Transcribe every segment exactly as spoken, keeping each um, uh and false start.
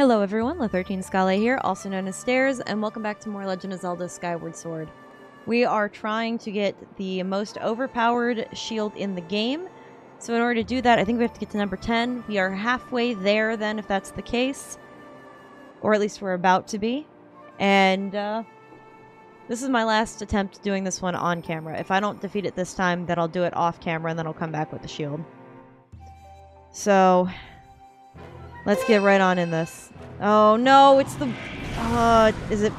Hello everyone, Le thirteen Scale here, also known as STAIRS, and welcome back to more Legend of Zelda Skyward Sword. We are trying to get the most overpowered shield in the game, so in order to do that I think we have to get to number ten. We are halfway there then, if that's the case, or at least we're about to be, and uh, this is my last attempt doing this one on camera. If I don't defeat it this time, then I'll do it off camera and then I'll come back with the shield. So let's get right on in this. Oh no, it's the... Uh, is it...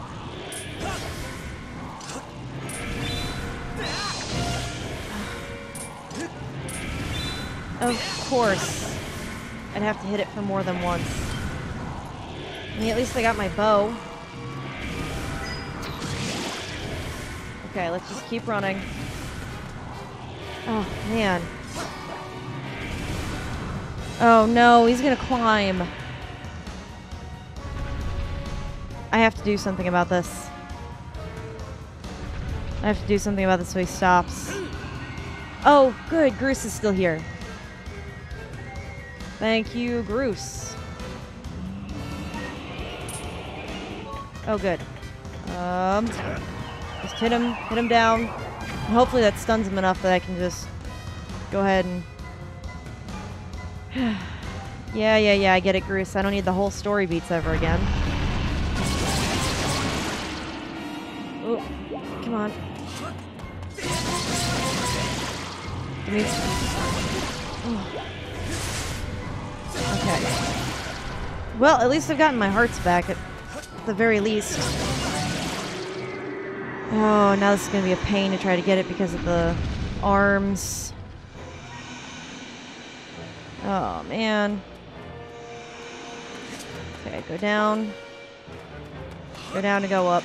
Of course. I'd have to hit it for more than once. I mean, at least I got my bow. Okay, let's just keep running. Oh, man. Oh no, he's gonna climb. I have to do something about this. I have to do something about this so he stops. Oh, good, Groose is still here. Thank you, Groose. Oh, good. Um, just hit him, hit him down. And hopefully that stuns him enough that I can just go ahead and... yeah, yeah, yeah, I get it, Groose. I don't need the whole story beats ever again. Oh, come on. Give me... oh. Okay. Well, at least I've gotten my hearts back, at the very least. Oh, now this is going to be a pain to try to get it because of the arms. Oh, man. Okay, go down. Go down to go up.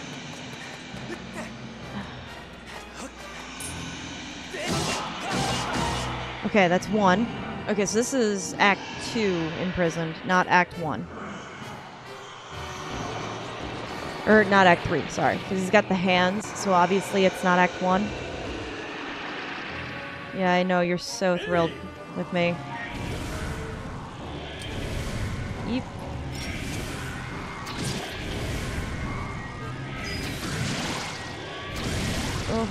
Okay, that's one. Okay, so this is Act Two imprisoned, not Act One. Or not Act Three, sorry. Because he's got the hands, so obviously it's not Act One. Yeah, I know, you're so thrilled with me. Yeep. Oh.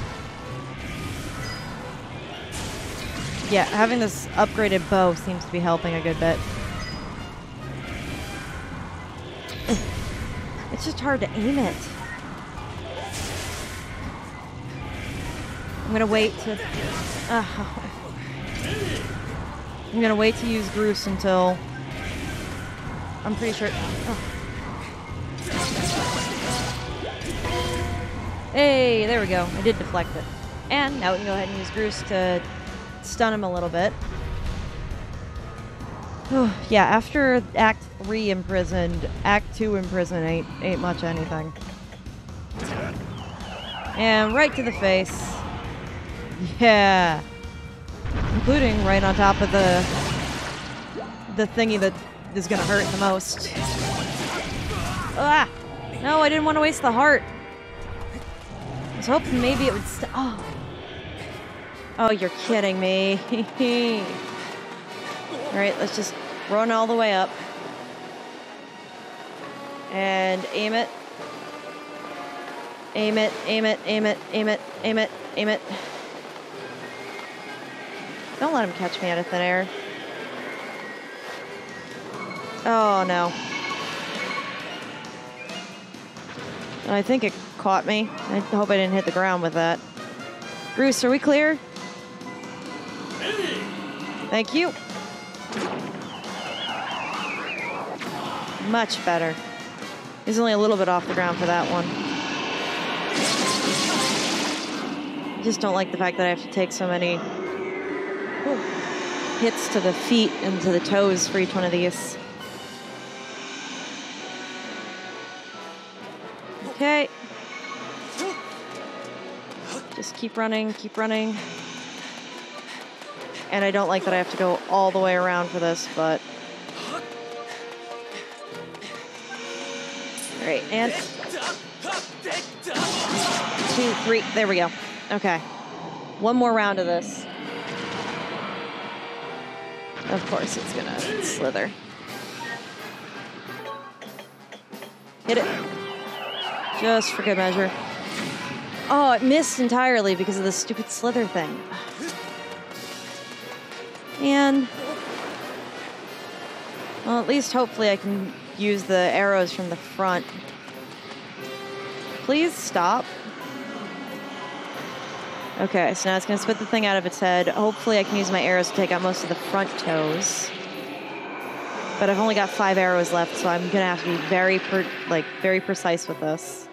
Yeah, having this upgraded bow seems to be helping a good bit. It's just hard to aim it. I'm gonna wait to... Oh. I'm gonna wait to use Groose until... I'm pretty sure. Oh. Hey, there we go. I did deflect it. And now we can go ahead and use Groose to stun him a little bit. Yeah, after Act Three imprisoned, Act Two imprisoned ain't ain't much anything. And right to the face. Yeah, including right on top of the the thingy that is gonna hurt the most. Ah! No, I didn't want to waste the heart. I was hoping maybe it would st- oh. Oh, you're kidding me. Alright, let's just run all the way up. And aim it. Aim it, aim it, aim it, aim it, aim it, aim it. Don't let him catch me out of thin air. Oh, no. I think it caught me. I hope I didn't hit the ground with that. Groose, are we clear? Thank you. Much better. He's only a little bit off the ground for that one. I just don't like the fact that I have to take so many ooh, hits to the feet and to the toes for each one of these. Okay. Just keep running, keep running. And I don't like that I have to go all the way around for this, but... Great, and... Two, three, there we go. Okay. One more round of this. Of course it's gonna slither. Hit it. Just for good measure. Oh, it missed entirely because of the stupid slither thing. And... well, at least hopefully I can use the arrows from the front. Please stop. Okay, so now it's going to spit the thing out of its head. Hopefully I can use my arrows to take out most of the front toes. But I've only got five arrows left, so I'm going to have to be very, per like, very precise with this.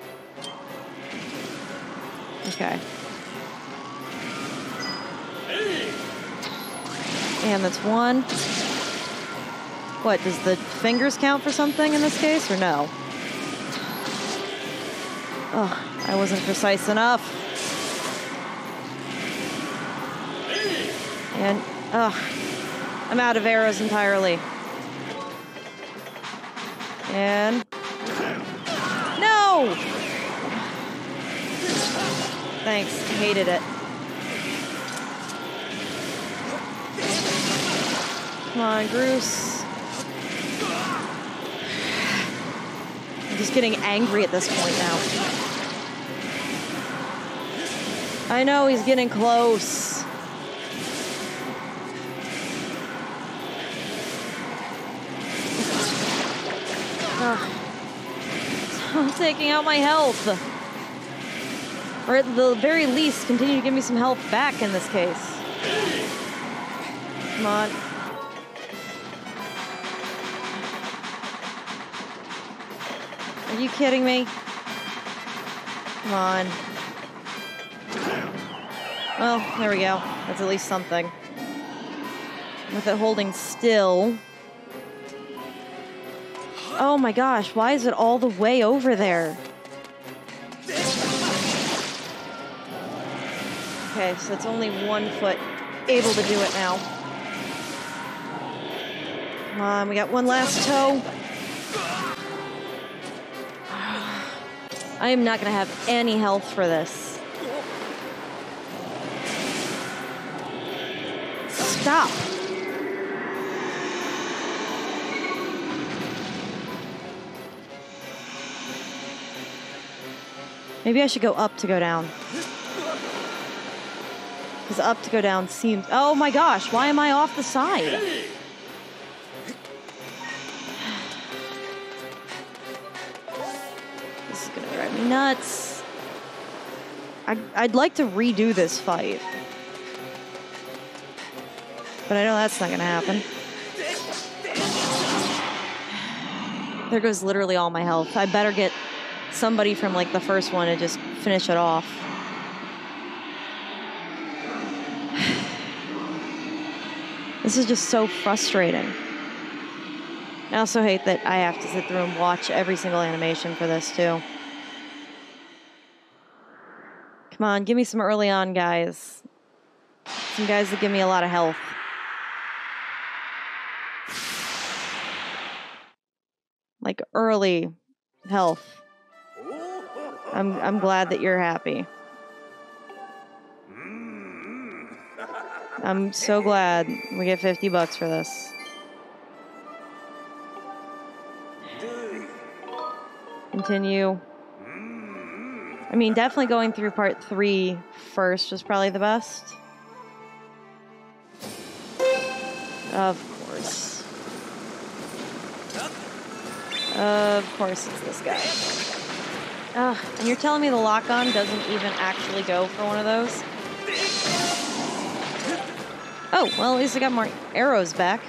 Okay. And that's one. What, does the fingers count for something in this case, or no? Oh, I wasn't precise enough. And, oh, I'm out of arrows entirely. And... no! Thanks, hated it. Come on, Groose. I'm just getting angry at this point now. I know, he's getting close. I'm taking out my health. Or at the very least, continue to give me some health back in this case. Come on. Are you kidding me? Come on. Well, there we go. That's at least something. With it holding still... oh my gosh, why is it all the way over there? Okay, so it's only one foot able to do it now. Come on, we got one last toe. I am not going to have any health for this. Stop! Maybe I should go up to go down. Because up to go down seems... oh my gosh, why am I off the side? This is going to drive me nuts. I'd, I'd like to redo this fight. But I know that's not going to happen. There goes literally all my health. I better get... somebody from like the first one to just finish it off. This is just so frustrating. I also hate that I have to sit through and watch every single animation for this too. Come on, give me some early on guys. Some guys that give me a lot of health. Like early health. I'm, I'm glad that you're happy. I'm so glad we get fifty bucks for this. Continue. I mean, definitely going through part three first was probably the best. Of course. Of course it's this guy. Ugh, and you're telling me the lock-on doesn't even actually go for one of those? Oh, well, at least I got more arrows back.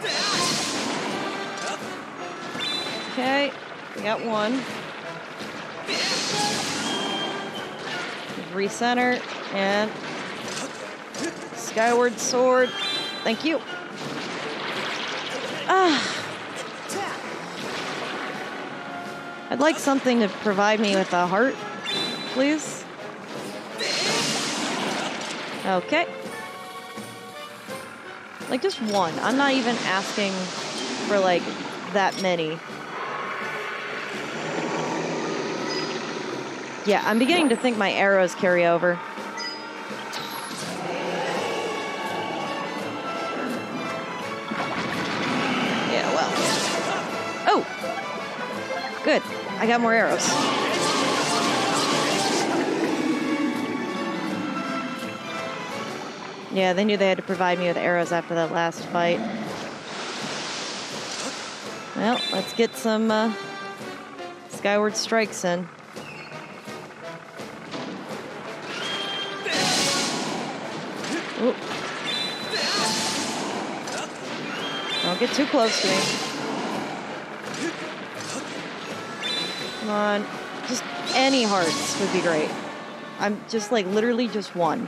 Okay, we got one. Recenter, and... Skyward Sword. Thank you. Ah. I'd like something to provide me with a heart, please. Okay. Like, just one. I'm not even asking for, like, that many. Yeah, I'm beginning to think my arrows carry over. Yeah, well. Oh! Good. I got more arrows. Yeah, they knew they had to provide me with arrows after that last fight. Well, let's get some uh, Skyward Strikes in. Ooh. Don't get too close to me. Come on. Just any hearts would be great. I'm just like literally just one.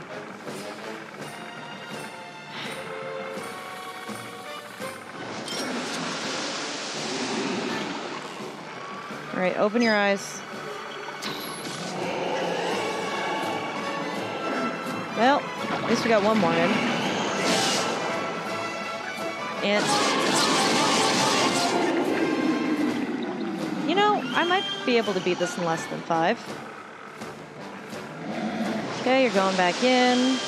All right, open your eyes. Well, at least we got one more in. And, you know, I might be able to beat this in less than five. Okay, you're going back in.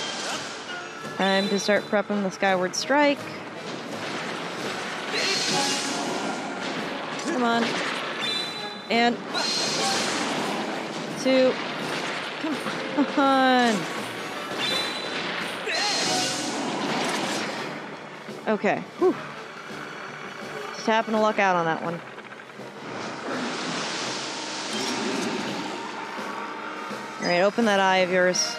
Time to start prepping the Skyward Strike. Come on. And two, come on. Okay, whew. Just happened to luck out on that one. All right, open that eye of yours.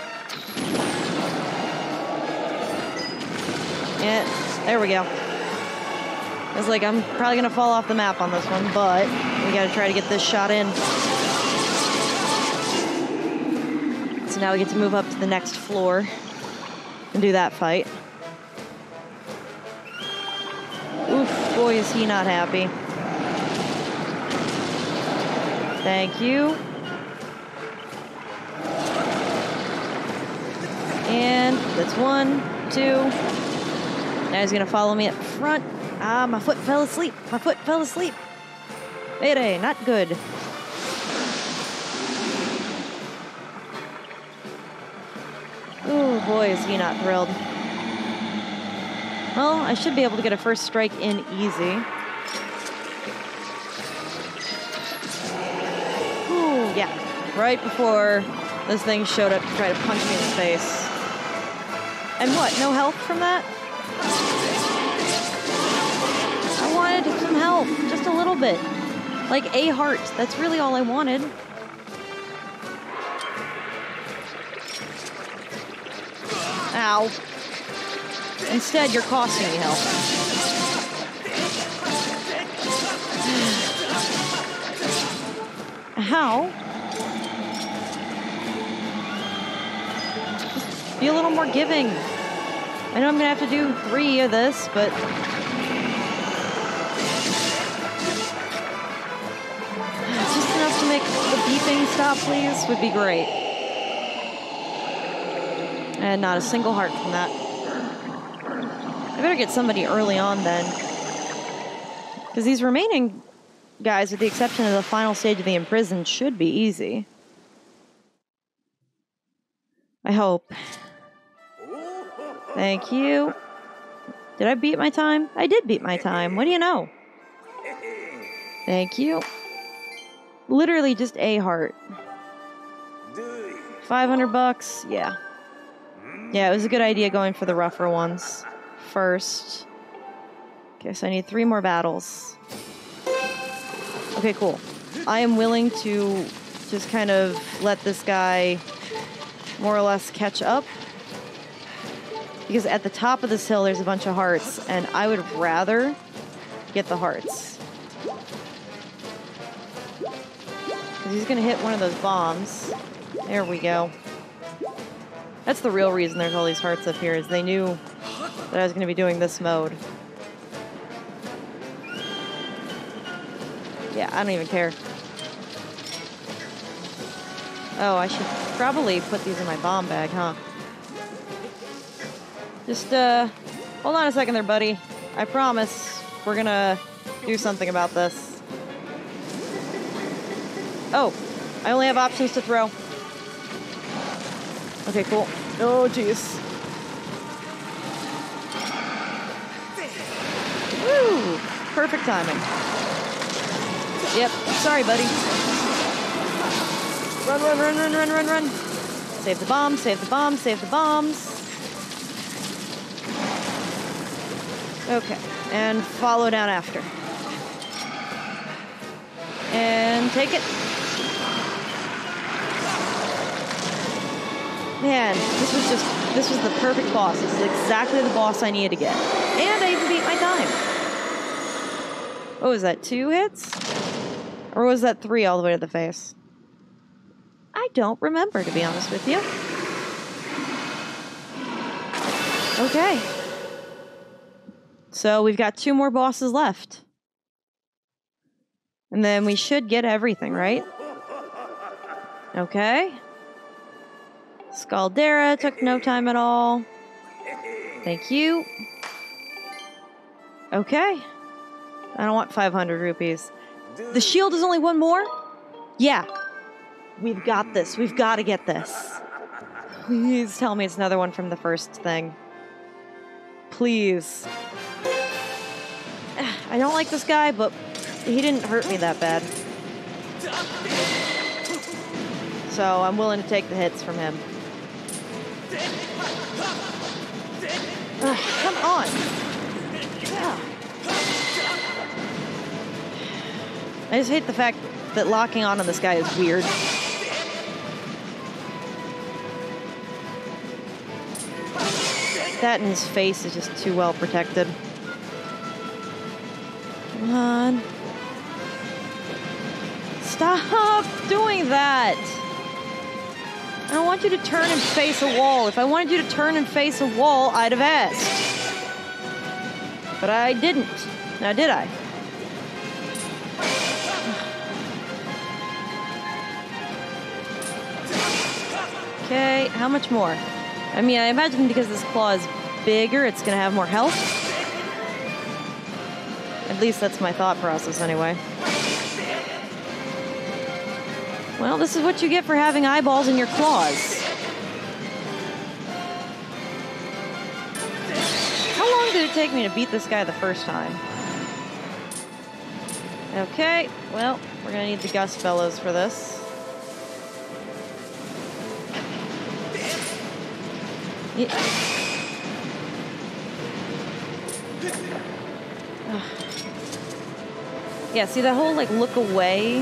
Yeah, there we go. I was like, I'm probably gonna fall off the map on this one, but we gotta try to get this shot in. So now we get to move up to the next floor and do that fight. Oof, boy, is he not happy. Thank you. And that's one, two. Now he's gonna follow me up front. Ah, my foot fell asleep. My foot fell asleep. Mayday, not good. Oh boy, is he not thrilled. Well, I should be able to get a first strike in easy. Ooh, yeah. Right before this thing showed up to try to punch me in the face. And what, no help from that? I wanted some help, just a little bit. Like a heart, that's really all I wanted. Ow. Instead, you're costing me help. How? Just be a little more giving. I know I'm gonna have to do three of this, but... beeping stop, please, would be great. And not a single heart from that. I better get somebody early on then. Because these remaining guys, with the exception of the final stage of the imprisoned, should be easy. I hope. Thank you. Did I beat my time? I did beat my time. What do you know? Thank you. Literally just a heart. five hundred bucks, yeah. Yeah, it was a good idea going for the rougher ones first. Okay, so I need three more battles. Okay, cool. I am willing to just kind of let this guy more or less catch up. Because at the top of this hill, there's a bunch of hearts, and I would rather get the hearts. He's gonna hit one of those bombs. There we go. That's the real reason there's all these hearts up here, is they knew that I was gonna be doing this mode. Yeah, I don't even care. Oh, I should probably put these in my bomb bag, huh? Just, uh, hold on a second there, buddy. I promise we're gonna do something about this. Oh, I only have options to throw. Okay, cool. Oh, jeez. Woo! Perfect timing. Yep. Sorry, buddy. Run, run, run, run, run, run, run. Save the bombs, save the bombs, save the bombs. Okay. And follow down after. And take it. Man, this was just, this was the perfect boss. This is exactly the boss I needed to get. And I even beat my time. What was that, two hits? Or was that three all the way to the face? I don't remember, to be honest with you. Okay. So we've got two more bosses left. And then we should get everything, right? Okay. Skaldera took no time at all. Thank you. Okay. I don't want five hundred rupees. The shield is only one more? Yeah. We've got this. We've got to get this. Please tell me it's another one from the first thing. Please. I don't like this guy, but he didn't hurt me that bad. So I'm willing to take the hits from him. Uh, come on. Yeah. I just hate the fact that locking on to this guy is weird. That in his face is just too well protected. Come on. Stop doing that! I don't want you to turn and face a wall. If I wanted you to turn and face a wall, I'd have asked. But I didn't. Now, did I? Okay, how much more? I mean, I imagine because this claw is bigger, it's gonna have more health. At least that's my thought process anyway. Well, this is what you get for having eyeballs in your claws. How long did it take me to beat this guy the first time? Okay, well, we're gonna need the Gust Bellows for this. Yeah. Yeah, see that whole like look away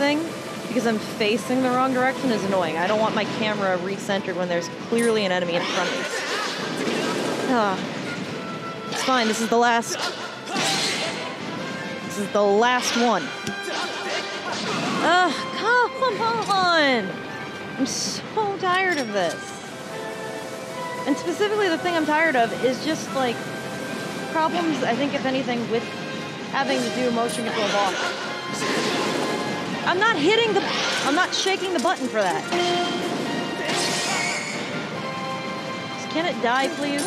thing because I'm facing the wrong direction is annoying. I don't want my camera recentered when there's clearly an enemy in front of me. Oh. It's fine, this is the last. This is the last one. Ugh, come on! I'm so tired of this. And specifically the thing I'm tired of is just like problems, I think if anything, with having to do motion control boss. I'm not hitting the, I'm not shaking the button for that. Can it die, please?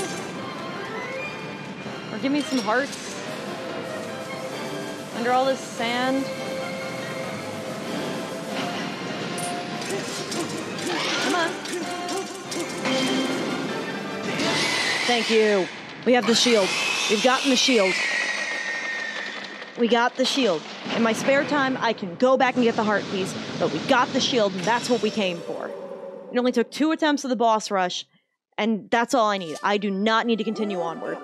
Or give me some hearts? Under all this sand? Come on. Thank you. We have the shield. We've gotten the shield. We got the shield. In my spare time, I can go back and get the heart piece, but we got the shield, and that's what we came for. It only took two attempts of the boss rush, and that's all I need. I do not need to continue onward.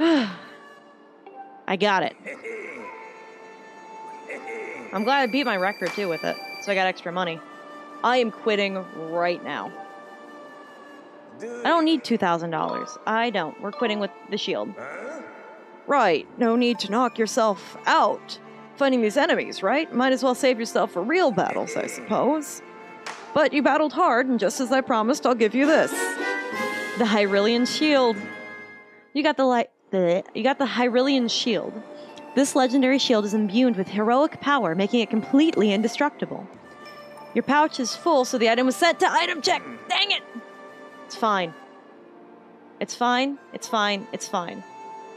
I got it. I'm glad I beat my record, too, with it, so I got extra money. I am quitting right now. I don't need two thousand dollars. I don't. We're quitting with the shield. Huh? Right. No need to knock yourself out fighting these enemies, right? Might as well save yourself for real battles, I suppose. But you battled hard, and just as I promised, I'll give you this. The Hyrillion Shield. You got the light. You got the Hyrillion Shield. This legendary shield is imbued with heroic power, making it completely indestructible. Your pouch is full, so the item was sent to item check. Dang it! It's fine. It's fine. It's fine. It's fine.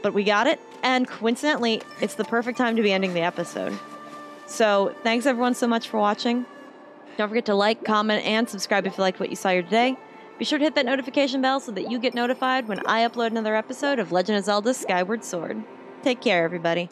But we got it. And coincidentally, it's the perfect time to be ending the episode. So thanks everyone so much for watching. Don't forget to like, comment, and subscribe if you liked what you saw here today. Be sure to hit that notification bell so that you get notified when I upload another episode of Legend of Zelda Skyward Sword. Take care, everybody.